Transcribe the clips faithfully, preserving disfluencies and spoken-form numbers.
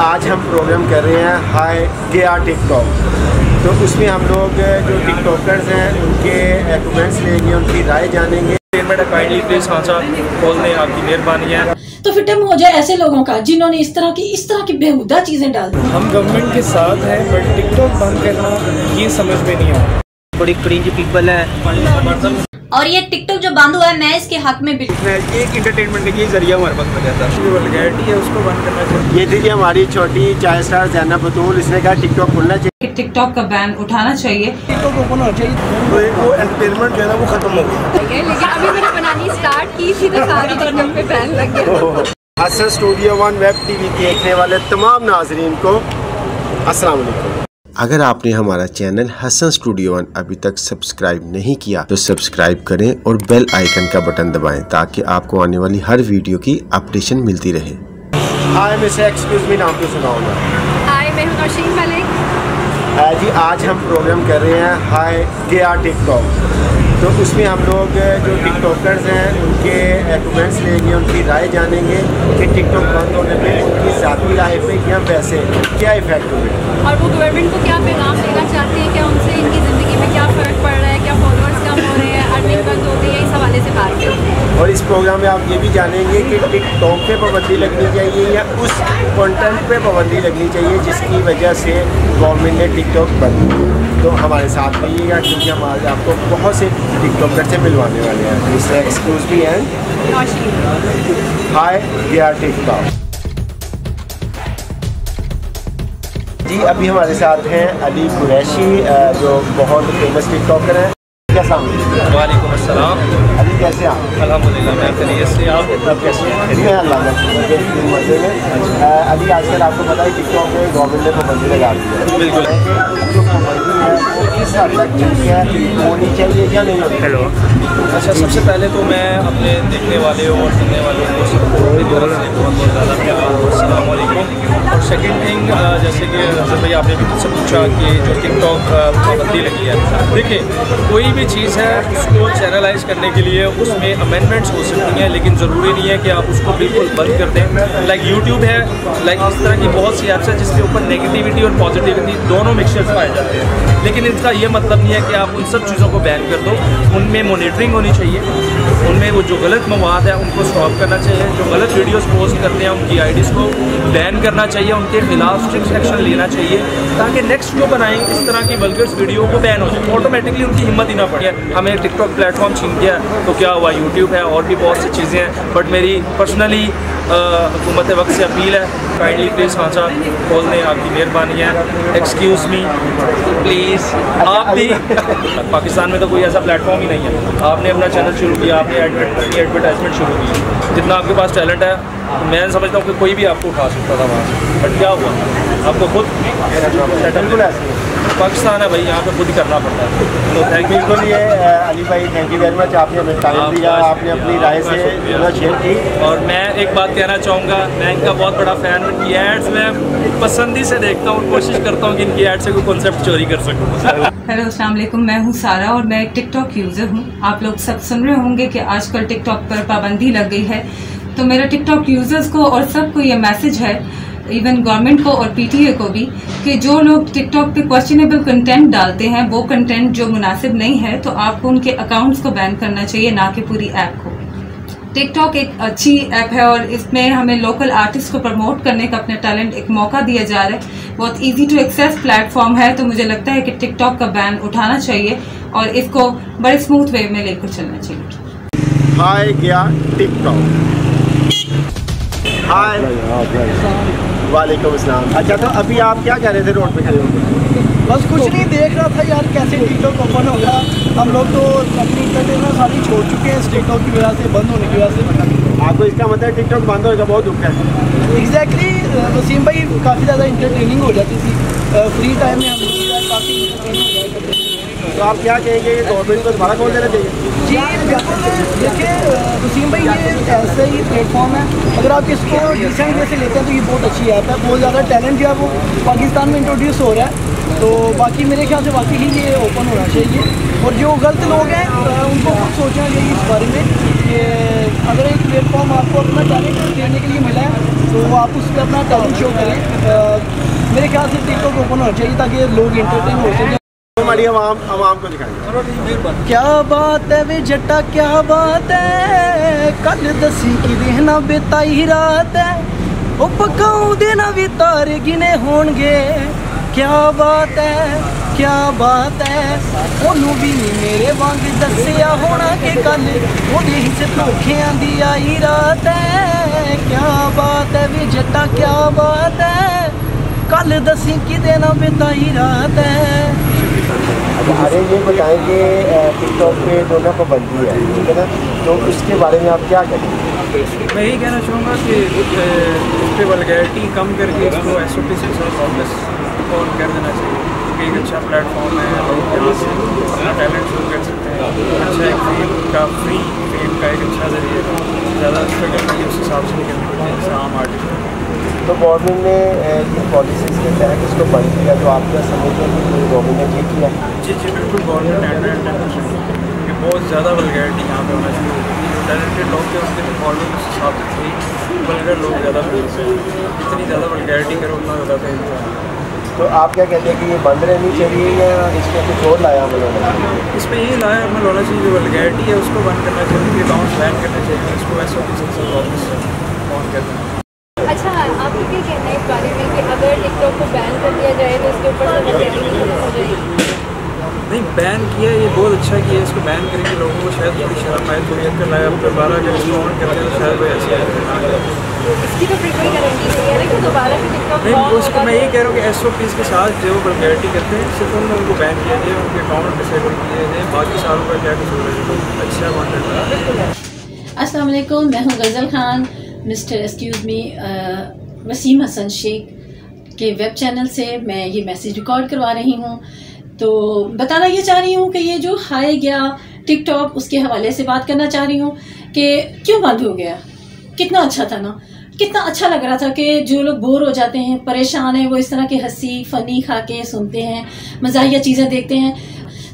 आज हम प्रोग्राम कर रहे हैं हाय के आर टिकटॉक, तो उसमें हम लोग जो टिकटॉकर्स हैं उनके कमेंट्स लेंगे, उनकी राय जानेंगे। आपकी मेहरबानी है तो फिर टाइम हो जाए ऐसे लोगों का जिन्होंने इस तरह की इस तरह की बेहुदा चीज़ें डाल दी। हम गवर्नमेंट के साथ हैं बट टिकटॉक बंद करना ये समझ में नहीं आया। बड़ी क्रिंज पीपल है और ये टिकटॉक जो बंद हुआ है मैं इसके हक में बिल्कुल। एक एंटरटेनमेंट के जरिया हमारे पास बचा था, वल्गैरिटी है उसको बंद करना चाहिए। ये देखिए हमारी छोटी चाय स्टार जैनब बतूल, इसने कहा टिकटॉक खोलना चाहिए, टिकटॉक का बैन उठाना चाहिए, टिकटॉक ओपन होना चाहिए। वो एंटरटेनमेंट जो है ना वो खत्म हो गया। लेकिन अभी मैंने बनानी स्टार्ट की थी तो सारी टिकटॉक पे बैन लग गया। Hasan studio one web TV देखने वाले तमाम नाजरीन को अस्सलाम वालेकुम। अगर आपने हमारा चैनल हसन स्टूडियो वन अभी तक सब्सक्राइब नहीं किया तो सब्सक्राइब करें और बेल आइकन का बटन दबाएं ताकि आपको आने वाली हर वीडियो की अपडेशन मिलती रहे। हाय मिस एक्सक्यूज मी, नाम तो सुनाऊंगा। हाय मैं हूं नौशीन मलिक जी। आज हम प्रोग्राम कर रहे हैं हाय के आर टिकटॉक, तो उसमें हम लोग जो टिकटॉकर्स हैं उनके कमेंट्स लेंगे, उनकी राय जानेंगे कि टिकटॉक बंद होने पे उनकी ज़ाती राय पे क्या पैसे क्या इफेक्ट हुए और वो गवर्नमेंट को क्या पैगाम देना चाहते हैं, क्या उनसे इनकी ज़िंदगी में क्या फ़र्क पड़ रहा है, क्या फॉलोअर्स कम हो रहे हैं, अर्निंग बंद होती है, इस हवाले से बात करेंगे। और इस प्रोग्राम में आप ये भी जानेंगे कि टिकटॉक पर पाबंदी लगनी चाहिए या उस कंटेंट पर पाबंदी लगनी चाहिए जिसकी वजह से गवर्नमेंट ने टिकटॉक बंद किया। तो हमारे साथ रहिएगा क्योंकि हम आज आपको बहुत से टिकटॉकर से मिलवाने वाले हैं। इससे एक्सक्लूज भी हैं। हाय वी आर टिकटॉक जी। अभी हमारे साथ हैं अली कुरैशी जो बहुत फेमस टिकटॉकर हैं। वालेकुम अस्सलाम। अली कैसे आप? अल्हम्दुलिल्लाह मैं खैरियत से। आप सब कैसे हैं? मैं अल्लाह का शुक्र है मज़े में। अली आजकल आपको पता है टिकटॉक पे गवर्नमेंट ने पाबंदी लगा दी है। बिल्कुल जो पाबंदी है वो इस हद तक नहीं है होनी चाहिए क्या नहीं होनी। हेलो अच्छा, सबसे पहले तो मैं अपने देखने वाले और सुनने वालों को बहुत बहुत ज़्यादा अस्सलाम वालेकुम। और सेकेंड थिंग जैसे कि हसन भाई आपने भी मुझसे पूछा कि जो टिकटॉक पाबंदी लगी है, देखिए कोई भी चीज़ है उसको चैनलाइज करने के लिए उसमें अमेंडमेंट्स हो सकती हैं, लेकिन ज़रूरी नहीं है कि आप उसको बिल्कुल बंद कर दें। लाइक यूट्यूब है, लाइक इस तरह की बहुत सी ऐप्स हैं जिसके ऊपर नेगेटिविटी और पॉजिटिविटी दोनों मिक्सचर्स पाए जाते हैं, लेकिन इसका ये मतलब नहीं है कि आप उन सब चीज़ों को बैन कर दो। उनमें मॉनिटरिंग होनी चाहिए, उनमें वो जो गलत मवाद है उनको स्टॉप करना चाहिए, जो गलत वीडियोस पोस्ट करते हैं उनकी आईडीज़ को बैन करना चाहिए, उनके खिलाफ स्ट्रिक्ट एक्शन लेना चाहिए ताकि नेक्स्ट जो बनाएं इस तरह की वल्गर वीडियो को बैन हो जाए, ऑटोमेटिकली उनकी हिम्मत ही ना पड़े। हमें टिकटॉक प्लेटफॉर्म छीन गया तो क्या हुआ, यूट्यूब है और भी बहुत सी चीज़ें हैं। बट मेरी पर्सनली हुकूमत वक्त से अपील है काइंडली प्लीज़ खांचा खोल दें, आपकी मेहरबानी है। Excuse me please. आप भी पाकिस्तान में तो कोई ऐसा प्लेटफॉर्म ही नहीं है। आपने अपना चैनल शुरू किया, आपने एडवर्टाइजमेंट शुरू की, जितना आपके पास टैलेंट है मैं समझता हूँ कि कोई भी आपको उठा सकता था वहाँ से, बट क्या हुआ आपको खुद बिल्कुल पाकिस्तान है भाई, यहाँ पे खुद करना पड़ता है। तो थैंक यू बिल्कुल। ये अली भाई थैंक यू वेरी मच, आपने हमें टाइम दिया, आपने अपनी राय से शेयर की। और मैं एक बात कहना चाहूँगा, मैं इनका बहुत बड़ा फ़ैन हूँ, इनकी एड्स मैं पसंदी से देखता हूँ, कोशिश करता हूँ कि इनकी एड से कोई कॉन्सेप्ट चोरी कर सकूँ। हेलो अस्सलाम वालेकुम, मैं हूँ सारा और मैं एक टिकटॉक यूज़र हूँ। आप लोग सब सुन रहे होंगे कि आजकल टिकटॉक पर पाबंदी लग गई है, तो मेरा टिकटॉक यूज़र्स को और सबको ये मैसेज है, इवन गवर्नमेंट को और पीटीए को भी, कि जो लोग टिकटॉक पे क्वेश्चनेबल कंटेंट डालते हैं वो कंटेंट जो मुनासिब नहीं है तो आपको उनके अकाउंट्स को बैन करना चाहिए, ना कि पूरी ऐप को। टिकटॉक एक अच्छी ऐप है और इसमें हमें लोकल आर्टिस्ट को प्रमोट करने का अपना टैलेंट एक मौका दिया जा रहा है। बहुत इजी टू एक्सेस प्लेटफॉर्म है, तो मुझे लगता है कि टिकटॉक का बैन उठाना चाहिए और इसको बड़े स्मूथ वे में लेकर चलना चाहिए। हाय गया टिकटॉक। हाय वालेकुम अस्सलाम। अच्छा तो अभी आप क्या कह रहे थे? रोड पे खड़े होकर बस कुछ नहीं देख रहा था यार कैसे टिकटॉक ओपन होगा। हम लोग तो अपनी इंटरटेनमेंट सारी छोड़ चुके हैं टिकटॉक की वजह से, बंद होने की वजह से। आपको इसका मतलब टिकटॉक बंद होगा बहुत दुख है। एग्जैक्टली वसीम भाई, काफ़ी ज़्यादा इंटरटेनिंग हो जाती थी फ्री टाइम में, हम काफ़ी इंटरटेनिंग हो जाती। तो आप क्या कहेंगे गवर्नमेंट को दोबारा खोल देना चाहिए? जी बिल्कुल। देखिए वसीम भाई ये ऐसे ही प्लेटफॉर्म है, अगर आप इसको डिसेंट वे से लेते हैं तो ये बहुत अच्छी ऐप है, बहुत ज़्यादा टैलेंट जो है वो पाकिस्तान में इंट्रोड्यूस हो रहा है। तो बाकी मेरे ख्याल से वाकई ही ये ओपन होना चाहिए और जो गलत लोग हैं उनको खुद सोचना चाहिए इस बारे में कि अगर एक प्लेटफॉर्म आपको अपना टैलेंट देने के लिए मिला है तो आप उस पर अपना टैलेंट शो करें। मेरे ख्याल से टिकटॉक ओपन होना चाहिए ताकि लोग इंटरटेन हो सकें। हमारी आवाम आवाम को दिखाएंगे। क्या बात है वे जट्टा क्या बात है, कल दसी की देना बेताई रात है, वो पकाऊ देना भी तारे गिने होंगे। क्या बात है क्या बात है, ओनू भी मेरे वांग दसिया होना के कल ओदे ही से धोखे आंदी आई रात है। क्या बात है वे जट्टा क्या बात है, कल दसी की देना बेताई रात है। अरे ये बताएं कि टिकटॉक पे दोनों को बंदी है, ठीक है ना, तो उसके बारे में आप क्या कहेंगे? मैं यही कहना चाहूँगा कि उस पर वल्गैरिटी कम करके इसको एस ओ पी से वापस ऑन कर देना चाहिए, क्योंकि एक अच्छा प्लेटफॉर्म है, लोग यहाँ से अपना टैलेंट शो कर सकते हैं। अच्छा एक फेम का फ्री फेम का एक अच्छा जरिए है, ज़्यादा स्ट्रगल नहीं उस हिसाब से निकलते आम आर्टिस्ट। तो गवर्नमेंट ने ये पॉलिसीज़ के तहत इसको बंद किया, तो आप क्या समझते हैं कि गवर्नमेंट ने ये किया? जी जी बिल्कुल, गवर्नमेंट हंड्रेड टेन परसेंट कि बहुत ज़्यादा वल्गैरिटी यहाँ पे होना चाहिए। जो टैलेंटेड लोग थे उसके फॉलोइंग उस हिसाब से थी, वल्गर लोग ज़्यादा फेमस हैं, जितनी ज़्यादा वल्गैरिटी करो उतना ज़्यादा फेमस है। तो आप क्या कहते हैं कि ये बंद रहनी चाहिए या इस पर कुछ और लाया अमल होना चाहिए? इस पर ये लाया अमल होना चाहिए, जो वल्गैरिटी है उसको बंद करना चाहिए, डाउन बैन करना चाहिए, इसको एस ओ पी से वापस ऑन कर देना। अच्छा आप क्या कहना है इस बारे में कि अगर टिकटॉक को बैन कर दिया जाए तो इसके ऊपर हो जाएगी? नहीं, बैन किया ये बहुत अच्छा किया, इसको बैन करेंगे लोगों को शायद थोड़ी शर्म आए, थोड़ी अक्ल आए, अब दोबारा अगर इसको ऑन करते हैं तो शायद कोई ऐसी आए ना आए, इसकी तो बिल्कुल गारंटी नहीं है लेकिन दोबारा भी टिकटॉक नहीं। उसको मैं यही कह रहा हूँ कि एस ओ पीज़ के साथ जो वल्गैरिटी करते हैं सिर्फ उनमें उनको बैन किया जाए, उनके अकाउंट डिसेबल किए जाए, बाकी सालों का क्या कसूर है, अच्छा कॉन्टेंट। अस्सलाम वालेकुम, मैं हूँ Ghazal Khan, mister excuse me Wasim Hasan Shaikh के वेब चैनल से मैं ये मैसेज रिकॉर्ड करवा रही हूँ। तो बताना ये चाह रही हूँ कि ये जो हाई गया टिकटॉक, उसके हवाले से बात करना चाह रही हूँ कि क्यों बंद हो गया। कितना अच्छा था ना, कितना अच्छा लग रहा था कि जो लोग बोर हो जाते हैं, परेशान हैं, वो इस तरह के हंसी फ़नी खा के सुनते हैं, मज़ाहिया चीज़ें देखते हैं।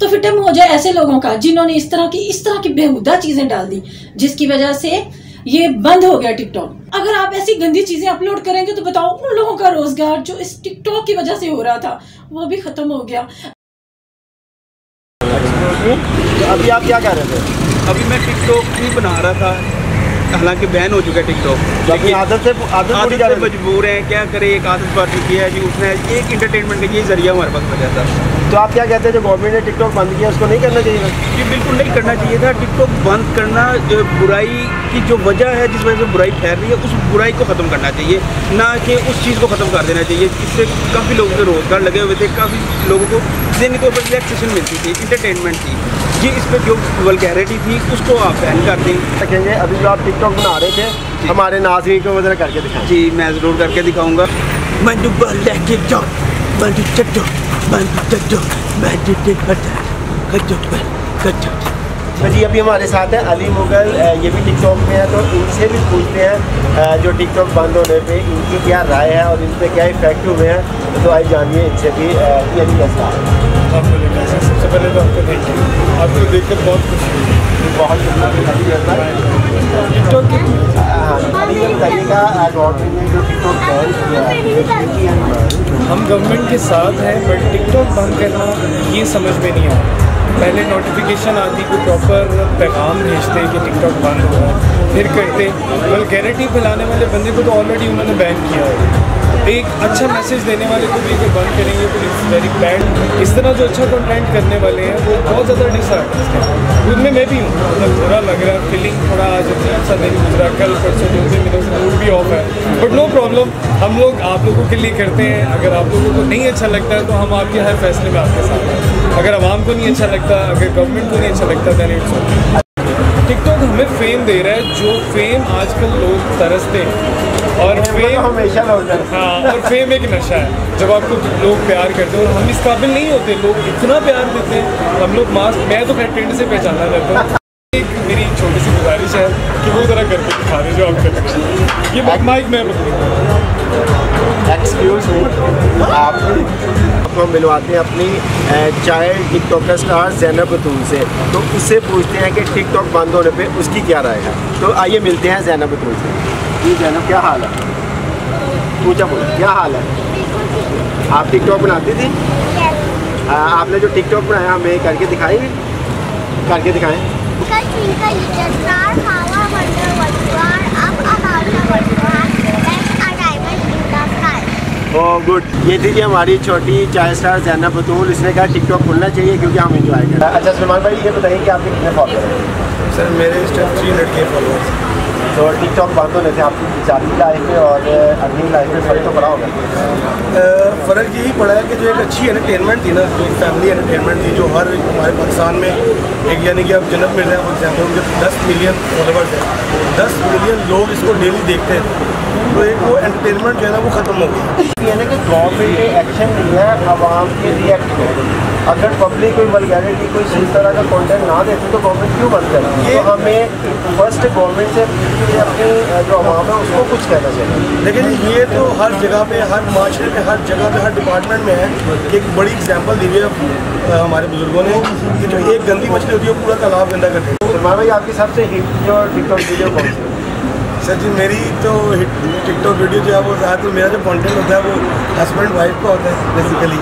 तो फिर टम हो जाए ऐसे लोगों का जिन्होंने इस तरह की इस तरह की बेहुदा चीज़ें डाल दी, जिसकी वजह से ये बंद हो गया टिकटॉक। अगर आप ऐसी गंदी चीजें अपलोड करेंगे तो बताओ उन लोगों का रोजगार जो इस टिकटॉक की वजह से हो रहा था वो भी खत्म हो गया। तो अभी आप क्या कह रहे थे? अभी मैं टिकटॉक ही बना रहा था, हालांकि बैन हो चुका है टिकटॉक, लेकिन आदत से आदत आदत से मजबूर हैं, क्या करें, एक आदत पड़ चुकी है जी, उसने एक इंटरटेनमेंट का ये जरिया हमारे पास बचा था। तो आप क्या कहते हैं जो गवर्नमेंट ने टिकटॉक बंद किया उसको नहीं करना चाहिए? जी बिल्कुल नहीं करना चाहिए था। टिकटॉक बंद करना जो बुराई की जो वजह है, जिस वजह से बुराई फैल रही है, उस बुराई को ख़त्म करना चाहिए, ना कि उस चीज़ को ख़त्म कर देना चाहिए। इससे काफ़ी लोगों के रोज़गार लगे हुए थे, काफ़ी लोगों को ज़हनी तौर पर रिलैक्सेशन मिलती थी, इंटरटेनमेंट थी जी। इस पर जो वल्गैरिटी थी उसको आप बैन कर दें सकेंगे। अभी जो आप टिकटॉक बना रहे थे हमारे नाज़रीन को वजह करके दिखाएं। जी मैं ज़रूर करके दिखाऊँगा। मंजू लेके जाओ, मंजू चट्टो, मंजू चट्टो, मंजू चट्टो। जी अभी हमारे साथ हैं अली मुगल, ये भी टिकटॉक में है, तो इनसे भी पूछते हैं जो टिकटॉक बंद होने पर इनकी क्या राय है और इन पर क्या इफेक्ट हुए हैं, तो आई जानिए इनसे भी। अली मुगल आपको लेकर सबसे पहले तो आपको देखिए, आपको देखकर बहुत खुशी हुई, बहुत शुक्रिया। हम गवर्नमेंट के साथ हैं, बट टिकटॉक बंद करना ये समझ में नहीं आया। पहले नोटिफिकेशन आती को प्रॉपर पैगाम भेजते कि टिकटॉक बंद हो रहा, फिर करते वल्गैरिटी फैलाने वाले बंदे को तो ऑलरेडी उन्होंने बैन किया है, एक अच्छा मैसेज देने वाले को भी बंद करेंगे तो इट्स वेरी बैड। इस तरह जो अच्छा कंटेंट करने वाले हैं वो बहुत ज़्यादा डिसआर्टिस्ट हैं, उनमें मैं भी हूँ। मतलब बुरा लग रहा है, फीलिंग थोड़ा आज अच्छा दिन गुजरा, कल परसों जो भी मेरा मूड भी ऑफ है, बट नो प्रॉब्लम, हम लोग आप लोगों के लिए करते हैं। अगर आप लोगों को नहीं अच्छा लगता है तो हम आपके हर फैसले में आपके साथ हैं। अगर आवाम को नहीं अच्छा लगता, अगर गवर्नमेंट को नहीं अच्छा लगता, दैन इट्स ओके। टिकटॉक हमें फेम दे रहा है, जो फेम आजकल लोग तरसते हैं, और फेम हमेशा हाँ, और फेम एक नशा है। जब आपको लोग प्यार करते हैं और हम इस काबिल नहीं होते, लोग इतना प्यार देते हैं, हम लोग मास्क मैं तो खैर ट्रेंड से पहचाना जाता हूँ। एक मेरी छोटी सी गुजारिश है कि वो ज़रा करके दिखा रहे जो आप करते ये माइक में एक्सक्यूज हो आप। आपको हम मिलवाते हैं अपनी child TikToker star Zainab Batool से। तो उससे पूछते हैं कि टिकटॉक बंद होने पे उसकी क्या राय है। तो आइए मिलते हैं जैनब बतूल से। जी जैनब, क्या हाल है? पूछा बोला, क्या हाल है? आप टिकटॉक बनाती थी? आ, आपने जो टिकटॉक बनाया हमें करके दिखाएंगे? करके दिखाएं। ओ गुड, ये थी कि हमारी छोटी चाय स्टार जैनब बतूल। इसने कहा टिकटॉक खुलना चाहिए क्योंकि हम इंजॉय करें। अच्छा सलमान भाई, ये बताइए कि आपके कितने फॉलोअर हैं? सर मेरे इस टाइम थ्री हंड्रेड के फॉलोअर्स। तो टिकटॉक बंद होने से आपकी जाती लाइफ में और अर्निंग लाइफ में फ़र्क तो पड़ा होगा? फ़र्क यही पड़ा है कि जो एक अच्छी एंटरटेनमेंट थी ना, एक फैमिली एंटरटेनमेंट थी जो हर हमारे पाकिस्तान में एक, यानी कि आप जन्नत मिल रहे हैं फॉर एग्जाम्पल, उनके दस मिलियन फॉलोअर्स हैं, दस मिलियन लोग इसको डेली देखते हैं। तो एक वो एंटरटेनमेंट जो है ना वो ख़त्म हो गई। यानी कि गवर्नमेंट ने एक्शन लिया है, आवाम के रिएक्ट है। अगर पब्लिक कोई वल्गैरिटी कोई इस तरह का कंटेंट ना देती तो गवर्नमेंट क्यों बंद करे? ये तो हमें फर्स्ट गवर्नमेंट से अपनी जो आवाम है उसको कुछ कहना चाहिए। लेकिन ये तो हर जगह पे, हर माशरे में, हर जगह पे, हर डिपार्टमेंट में है। एक बड़ी एग्जाम्पल दी हुई है हमारे बुजुर्गों ने कि जो एक गंदी मछली होती है पूरा तालाब गंदा करती है। सलमान भाई, आपकी सबसे हिट जो टिकटॉक वीडियो कौन सी? सर जी मेरी तो टिकटॉक वीडियो जो है वो ज़्यादातर मेरा जो कंटेंट होता है वो हस्बैंड वाइफ का होता है बेसिकली।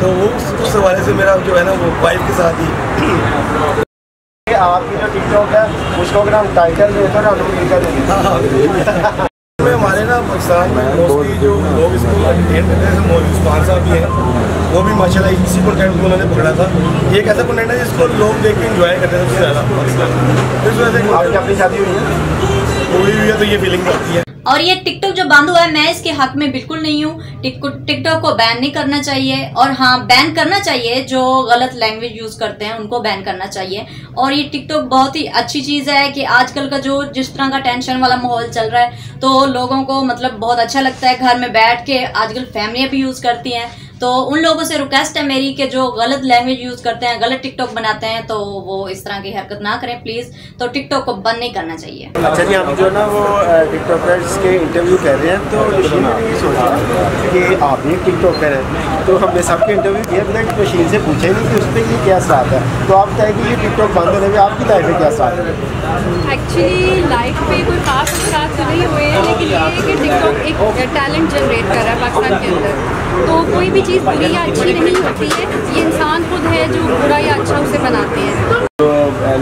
तो वो उस हवाले से मेरा जो है ना वो वाइफ के साथ ही। आपकी जो टिकटॉक है उसको अगर हम टाइटल देते हैं ना, हाँ हमारे ना पाकिस्तान में मोस्टली जो लोग इसको एंटरटेन करते हैं, मौजूद स्पॉन्सर भी हैं, वो भी माशाल्लाह इसी कंटेंट को उन्होंने पकड़ा था। ये एक ऐसा कंटेंट है जिसको लोग देख के इन्जॉय करते हैं सबसे ज़्यादा। अपनी शादी हुई है, हुई हुई है तो ये फीलिंग आती है। और ये टिकटॉक जो बंद हुआ है, मैं इसके हक में बिल्कुल नहीं हूँ। टिकटॉक को बैन नहीं करना चाहिए, और हाँ बैन करना चाहिए जो गलत लैंग्वेज यूज करते हैं उनको बैन करना चाहिए। और ये टिकटॉक बहुत ही अच्छी चीज है कि आजकल का जो जिस तरह का टेंशन वाला माहौल चल रहा है तो लोगों को मतलब बहुत अच्छा लगता है। घर में बैठ के आजकल फैमिलियां भी यूज करती हैं, तो उन लोगों से रिक्वेस्ट है मेरी कि जो गलत लैंग्वेज यूज करते हैं, गलत टिकटॉक बनाते हैं, तो वो इस तरह की हरकत ना करें प्लीज। तो टिकटॉक को बंद नहीं करना चाहिए। अच्छा जी, आप जो ना वो टिकटॉकर्स के इंटरव्यू कर रहे हैं, तो ये सोचा कि आप भी टिकटॉकर हैं, तो हमने सबके इंटरव्यू किया, मशीन से पूछा नहीं कि उस पर ये क्या साथ है। तो आप बताएं कि ये टिकटॉक बंद होने में आपकी लाइफ में क्या साथ है? एक्चुअली लाइफ में कोई खास असर तो नहीं हुए हैं, लेकिन ये है कि टिकटॉक एक टैलेंट जनरेट कर रहा है पाकिस्तान के अंदर। तो कोई भी चीज़ बुरी या अच्छी नहीं होती है, ये इंसान खुद है जो बुरा या अच्छा उसे बनाते हैं। तो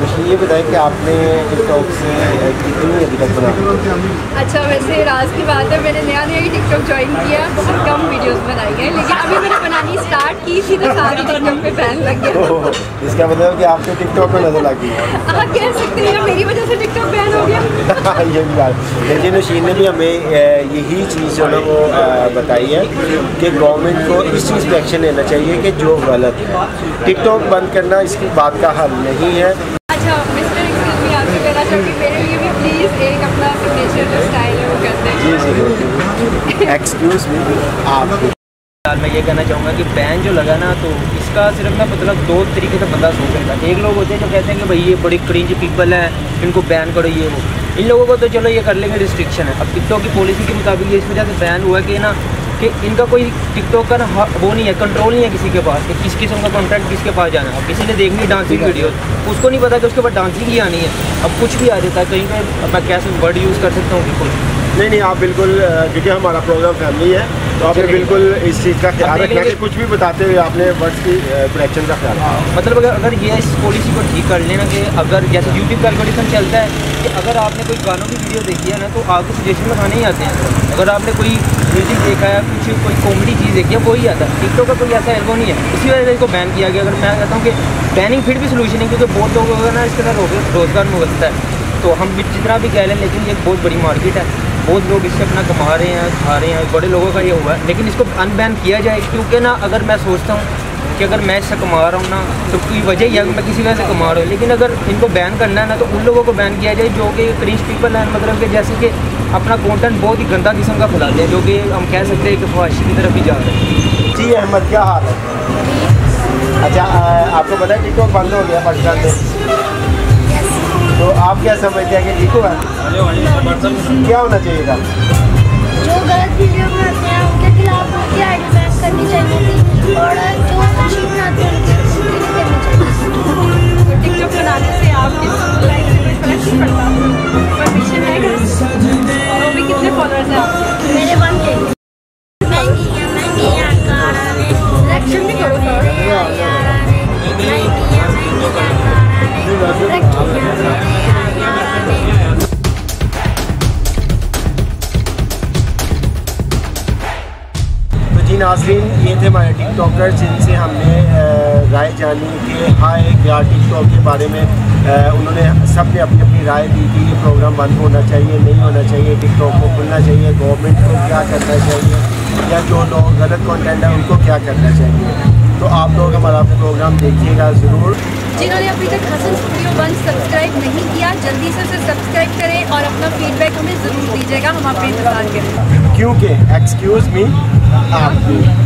लक्ष्मी, ये बताएं कि आपने टिकटॉक से कितनी अभी तक बनाई? अच्छा वैसे राज की बात है, मैंने नया नया ही टिकटॉक ज्वाइन किया, बहुत कम वीडियोस बनाई है, लेकिन अभी मैंने बनानी स्टार्ट की थी तो सारी टिकटॉक पे फैन लग गया। इसका मतलब कि आपको टिकटॉक पर नजर लगी है? आप कह सकते हैं मेरी वजह से टिकटॉक बैन हो गया। ये भी बात। लेकिन नशीन ने भी हमें यही चीज़ जो है वो बताई है कि गवर्नमेंट को इस चीज़ पर एक्शन लेना चाहिए कि जो गलत है। टिकटॉक बंद करना इसकी बात का हल नहीं है। अच्छा मिस्टर एक्सक्यूज मी, आपसे कहना चाहूँगी मेरे लिए भी प्लीज़ एक अपना सिग्नेचर जो स्टाइल है वो करते हैं। जी जी एक्सक्यूज मी। आप यार, मैं ये कहना चाहूँगा कि बैन जो लगा ना, तो इसका सिर्फ ना मतलब दो तरीके से बंदा सोच सकता है। एक लोग होते हैं जो कहते हैं कि भाई ये बड़े क्रिंज पीपल हैं, इनको बैन करो ये वो। इन लोगों को तो चलो ये कर लेंगे, रिस्ट्रिक्शन है। अब टिकटॉक की पॉलिसी के मुताबिक ये इस वजह से बैन हुआ कि ना कि इनका कोई टिकटॉक का वो नहीं है, कंट्रोल नहीं है किसी के पास कि किस किस्म का कॉन्टेंट किसके पास जाना है। अब किसी ने देखनी डांसिंग वीडियो, उसको नहीं पता कि उसके पास डांसिंग ही आनी है। अब कुछ भी आ जाता है, कहीं पर मैं कैसे वर्ड यूज़ कर सकता हूँ बिल्कुल नहीं। नहीं आप बिल्कुल, क्योंकि हमारा प्रोग्राम फैमिली है तो आपने बिल्कुल इस चीज़ का ख्याल रखना कि कुछ भी बताते हुए आपने वर्ड्स की प्रोडक्शन का ख्याल। मतलब अगर अगर ये इस पॉलिसी को ठीक कर लेना कि अगर जैसे यूट्यूब का एल्गोरिथम चलता है कि अगर आपने कोई गानों की वीडियो देखी है ना तो आपको सजेशन में गाने ही आते हैं। अगर आपने कोई म्यूजिक देखा है, कुछ कोई कॉमेडी चीज़ देखी है, वही आता है। टिकटॉक का कोई ऐसा एल्गो नहीं है, इसी वजह से इसको बैन किया गया। अगर मैं कहता हूँ कि बैनिंग फिर भी सोल्यूशन है, क्योंकि बहुत लोग अगर ना इसके साथ रोज़गार मिलता है, तो हम भी जितना भी कह लें, लेकिन ये बहुत बड़ी मार्केट है, बहुत लोग इससे अपना कमा रहे हैं, खा रहे हैं, बड़े लोगों का ये हुआ है। लेकिन इसको अनबैन किया जाए, क्योंकि ना अगर मैं सोचता हूँ कि अगर मैं इससे कमा रहा हूँ ना तो कोई वजह ही है कि मैं किसी वजह से कमा रहा हूँ। लेकिन अगर इनको बैन करना है ना तो उन लोगों को बैन किया जाए जो कि क्रिंज पीपल हैं, मतलब कि जैसे कि अपना कॉन्टेंट बहुत ही गंदा किस्म का फैलाते हैं, जो कि हम कह सकते हैं कि ख्वाहिश की तरफ ही जा रहे हैं। जी अहमद, क्या हाल है? अच्छा आपको पता है टिकटॉक बंद हो गया पाकिस्तान में, तो आप क्या समझते हैं कि ठीक होगा? क्या होना चाहिए था? जो गलत वीडियो बनाते हैं उनके खिलाफ उनकी आइडेंटिफाई करनी चाहिए थी, और जी नाज़रीन, ये थे हमारे टिकटॉकर जिनसे हमने राय जानी कि हाँ या टिकटॉक के बारे में उन्होंने सब ने अपनी अपनी राय दी कि ये प्रोग्राम बंद होना चाहिए, नहीं होना चाहिए, टिकटॉक को खुलना चाहिए, गवर्नमेंट को क्या करना चाहिए, या जो लोग गलत कंटेंट है उनको क्या करना चाहिए। तो आप लोग हमारा प्रोग्राम देखिएगा ज़रूर। जिन्होंने अभी तक हसन स्टूडियो वन सब्सक्राइब नहीं किया, जल्दी से उसे सब्सक्राइब करें और अपना फीडबैक हमें ज़रूर दीजिएगा, हम आप इंतज़ार करें, क्योंकि एक्सक्यूज़ मी आप